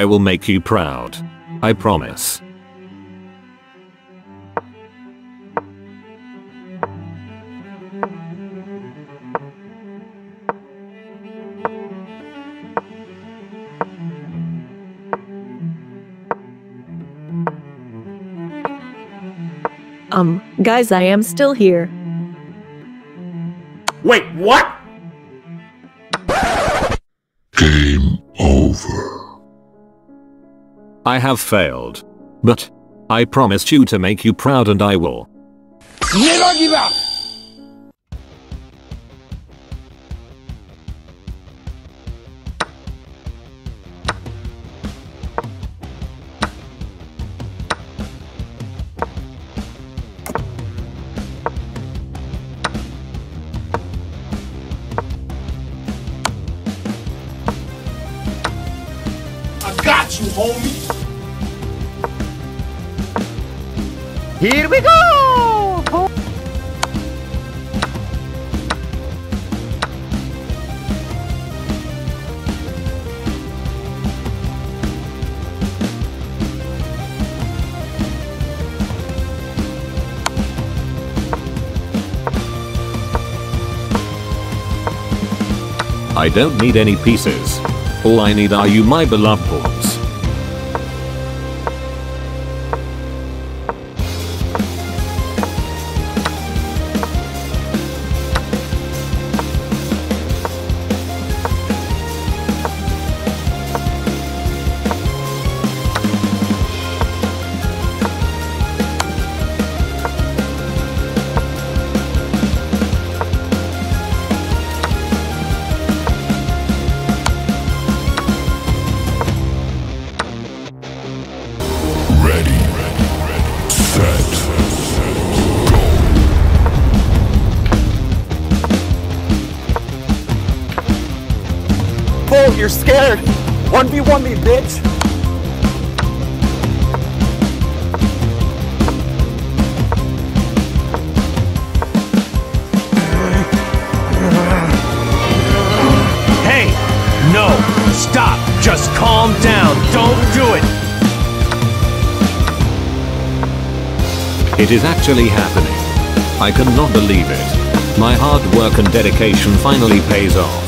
I will make you proud. I promise. Guys, I am still here. Wait, what? Game over. I have failed. But I promised you to make you proud, and I will. Never give up! Got you, homie. Here we go. I don't need any pieces. All I need are you, my beloved balls. Oh, you're scared! 1v1 me, bitch! Hey! No! Stop! Just calm down! Don't do it! It is actually happening. I cannot believe it. My hard work and dedication finally pays off.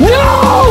No,